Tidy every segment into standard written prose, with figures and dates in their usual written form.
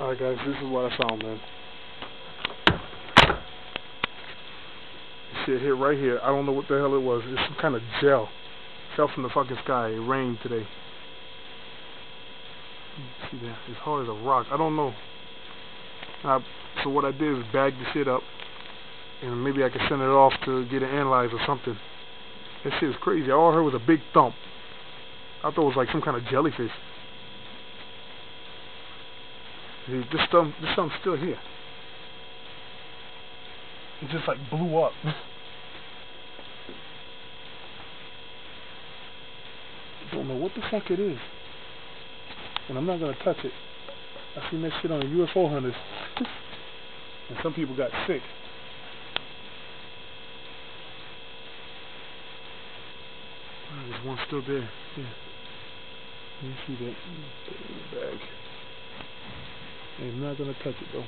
Alright guys, this is what I found, man. Shit here, right here. I don't know what the hell it was. It's some kind of gel. It fell from the fucking sky. It rained today. See that? It's hard as a rock. I don't know. So what I did is bag the shit up, and maybe I could send it off to get it analyzed or something. That shit is crazy. All I heard was a big thump. I thought it was like some kind of jellyfish. This thump's still here. It just like blew up. I don't know what the fuck it is, and I'm not gonna touch it. I seen that shit on the UFO Hunters, and some people got sick. Oh, there's one still there. Yeah, you see that? Put it in the bag. I'm not gonna touch it though.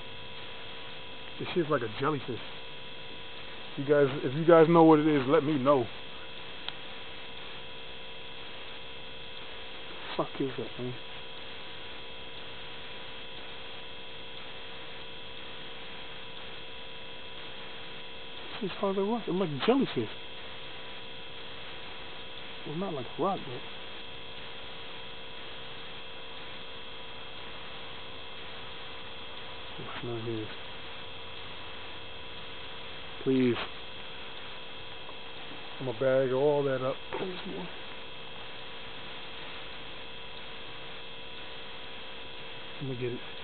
This shit's like a jellyfish. You guys, if you guys know what it is, let me know. Fuck is that, man? This is hard as a rock. It's like a jellyfish. Well, not like a rock, but. It's not here. Please. I'm gonna bag all that up. Oh, there's more. I'm gonna get it.